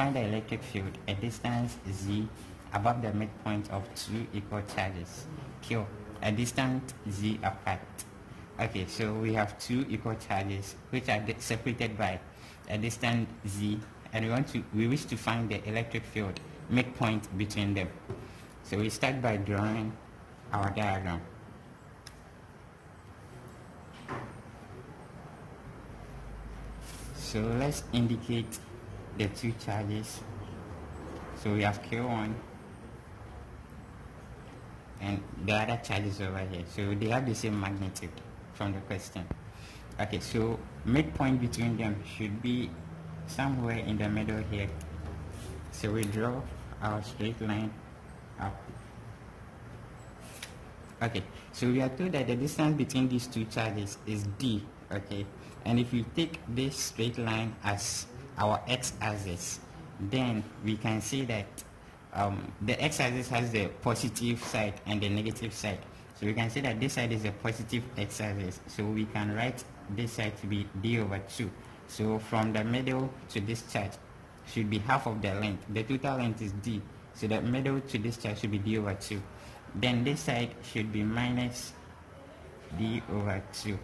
Find the electric field, a distance z above the midpoint of two equal charges, q, a distance z apart. Okay, so we have two equal charges which are separated by a distance z, and we wish to find the electric field midpoint between them. So we start by drawing our diagram. So let's indicate the two charges. So we have Q1 and the other charges over here. So they have the same magnitude from the question. Okay, so midpoint between them should be somewhere in the middle here. So we draw our straight line up. Okay, so we are told that the distance between these two charges is d. Okay, and if we take this straight line as our x-axis, then we can see that the x-axis has the positive side and the negative side. So we can see that this side is a positive x-axis. So we can write this side to be d over 2. So from the middle to this charge should be half of the length. The total length is d. So the middle to this charge should be d over 2. Then this side should be minus d over 2.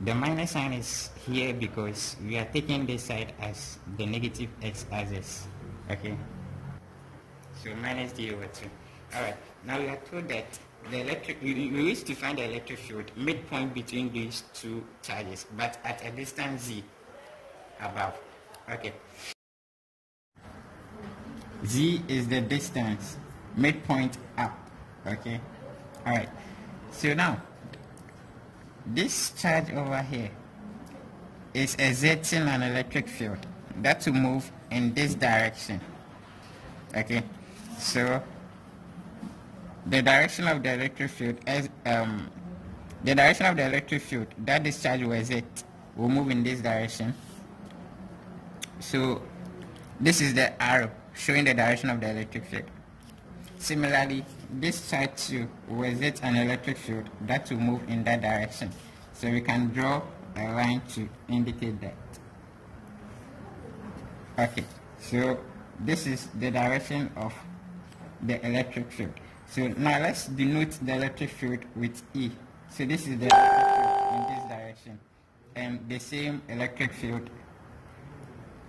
The minus sign is here because we are taking this side as the negative x-axis. Okay, so minus d over 2. Alright, now we are told that the we wish to find the electric field midpoint between these two charges, but at a distance z above. Okay, z is the distance, midpoint up. Okay, alright, so now this charge over here is exerting an electric field that will move in this direction. Okay, so the direction of the electric field as the direction of the electric field that this charge will exert will move in this direction. So this is the arrow showing the direction of the electric field. Similarly, this charge too will exert an electric field that will move in that direction. So we can draw a line to indicate that. Okay, so this is the direction of the electric field. So now let's denote the electric field with E. So this is the electric field in this direction, and the same electric field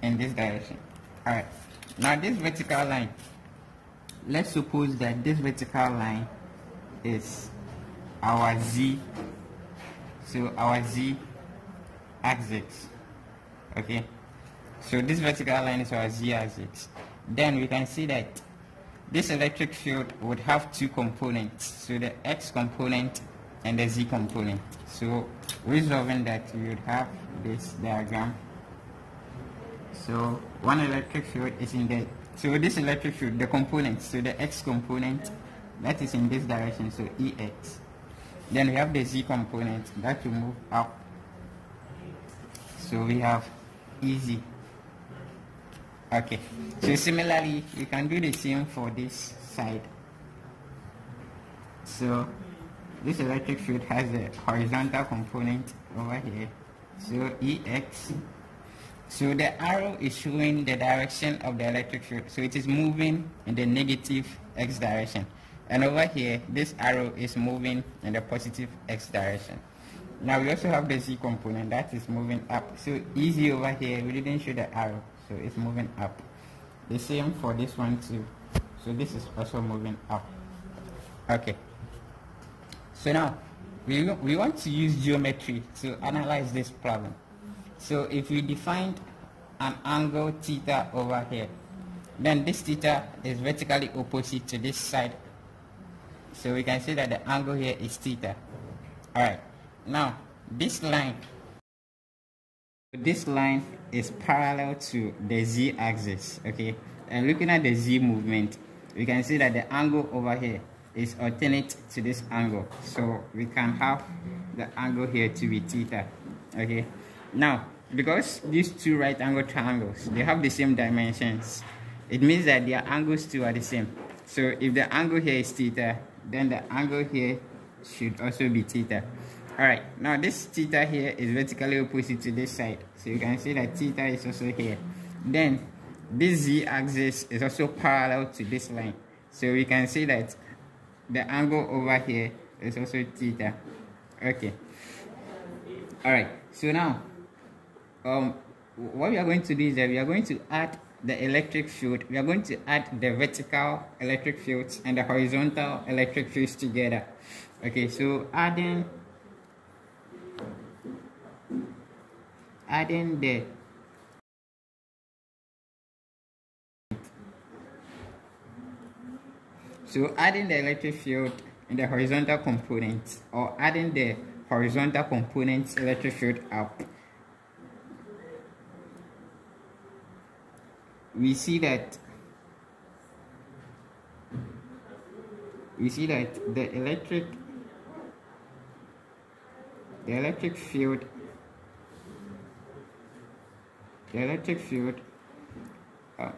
in this direction. Alright, now this vertical line, let's suppose that this vertical line is our z, so our z axis. Okay, so this vertical line is our z axis. Then we can see that this electric field would have two components, so the x component and the z component. So resolving that, we would have this diagram. So one electric field is in the this electric field, the components, so the x component, that is in this direction, so ex. Then we have the z component that will move up. So we have ez. Okay, so similarly, we can do the same for this side. So this electric field has a horizontal component over here, so ex. So the arrow is showing the direction of the electric field, so it is moving in the negative x direction, and over here this arrow is moving in the positive x direction. Now we also have the z component that is moving up, so easy over here, we didn't show the arrow, so it's moving up. The same for this one too, so this is also moving up. Okay, so now we want to use geometry to analyze this problem. So if we defined an angle theta over here, then this theta is vertically opposite to this side. So we can see that the angle here is theta. Alright, now this line is parallel to the z axis. Okay, and looking at the z movement, we can see that the angle over here is alternate to this angle. So we can have the angle here to be theta. Okay, now because these two right angle triangles, they have the same dimensions, it means that their angles too are the same. So if the angle here is theta, then the angle here should also be theta. Alright, now this theta here is vertically opposite to this side, so you can see that theta is also here. Then this z-axis is also parallel to this line, so we can see that the angle over here is also theta. Okay, all right. So now what we are going to do is that we are going to add the electric field. We are going to add the vertical electric fields and the horizontal electric fields together. Okay, so adding the electric field in the horizontal component, or adding the horizontal component's electric field up, we see that the electric field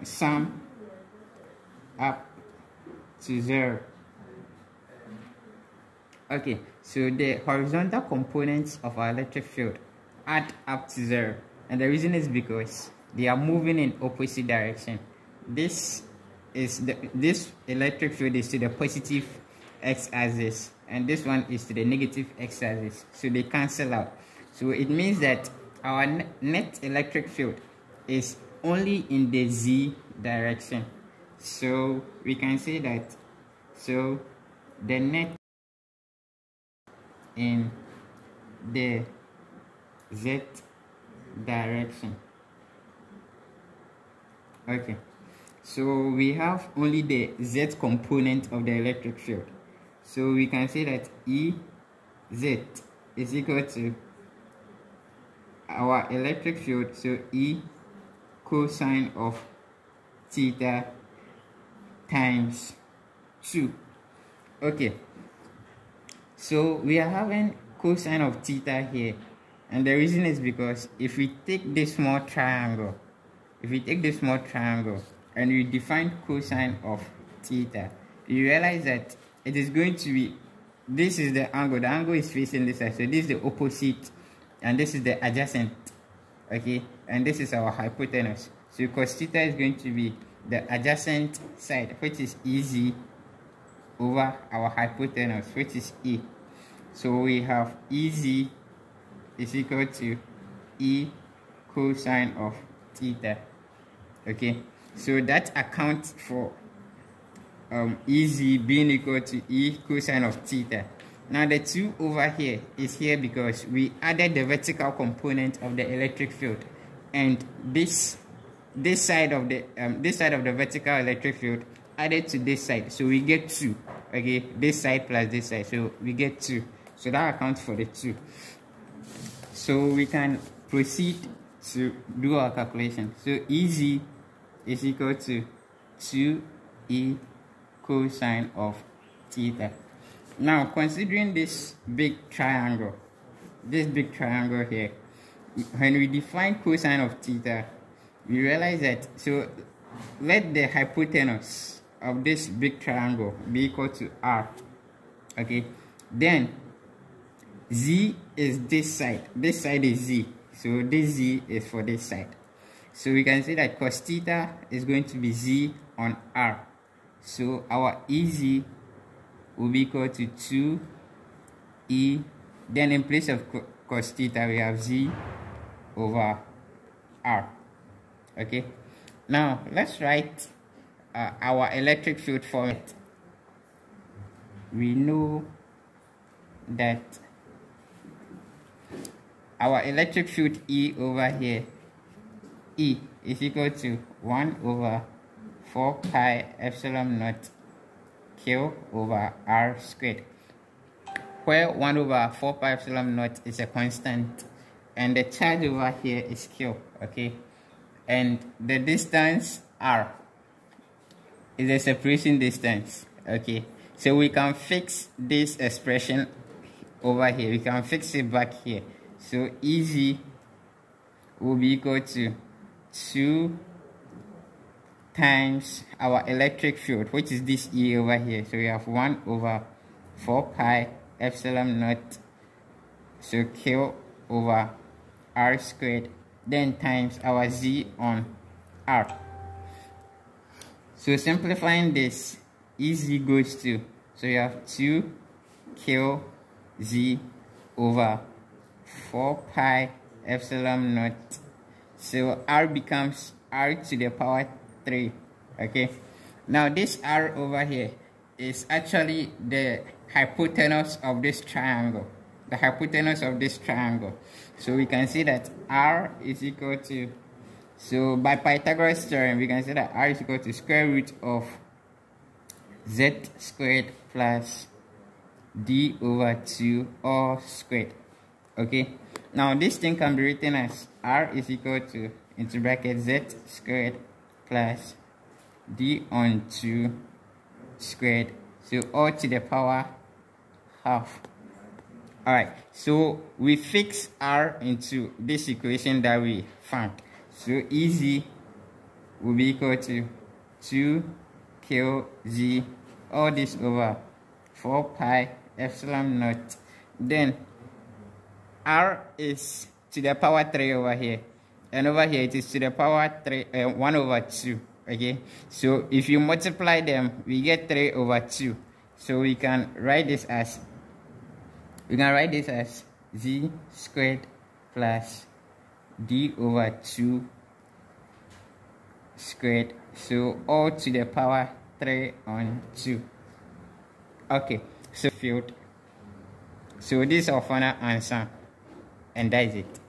sum up to 0. Okay, so the horizontal components of our electric field add up to 0, and the reason is because they are moving in opposite direction. This is this electric field is to the positive x-axis, and this one is to the negative x-axis, so they cancel out. So it means that our net electric field is only in the z direction. So we can say that the net in the z direction. Okay, so we have only the z component of the electric field, so we can say that E z is equal to our electric field, so E cosine of theta times 2. Okay, so we are having cosine of theta here, and the reason is because if we take this small triangle, and we define cosine of theta, you realize that it is going to be, this is the angle. The angle is facing this side, so this is the opposite, and this is the adjacent. Okay, and this is our hypotenuse. So cos theta is going to be the adjacent side, which is Ez over our hypotenuse, which is E. So we have Ez is equal to E cosine of theta. Okay, so that accounts for Ez being equal to E cosine of theta. Now the 2 over here is here because we added the vertical component of the electric field, and this side of the vertical electric field added to this side, so we get 2. Okay, this side plus this side, so we get 2. So that accounts for the 2. So we can proceed to do our calculation. So Ez is equal to 2E cosine of theta. Now considering this big triangle, here, when we define cosine of theta, we realize that, so let the hypotenuse of this big triangle be equal to R. Okay, then Z is this side. This side is Z, so this Z is for this side. So we can say that cos theta is going to be Z on R. So our Ez will be equal to 2E, then in place of cos theta we have Z over R. Okay, now let's write our electric field for it. We know that our electric field E over here, E is equal to 1 over 4 pi epsilon naught Q over R squared, where 1 over 4 pi epsilon naught is a constant, and the charge over here is Q. Okay, and the distance R is a separation distance. Okay, so we can fix this expression over here, we can fix it back here. So Ez will be equal to 2 times our electric field, which is this E over here. So we have 1 over 4 pi epsilon naught, so Q over R squared, then times our Z on R. So simplifying this, easy goes to, so you have 2 kz over 4 pi epsilon naught. So r becomes r to the power 3. Okay, now this r over here is actually the hypotenuse of this triangle, the hypotenuse of this triangle. So we can see that r is equal to, so by Pythagoras theorem, we can say that r is equal to square root of z squared plus d over 2 all squared. Okay, now this thing can be written as r is equal to, into bracket, z squared plus d on 2 squared, so all to the power half. All right, so we fix r into this equation that we found. So easy will be equal to 2 kz all this over 4 pi epsilon naught. Then r is to the power 3 over here, and over here it is to the power 1 over 2. Okay, so if you multiply them, we get 3 over 2. So we can write this as, z squared plus d over 2 squared, so all to the power 3 on 2. Okay, so this is our final answer, and that is it.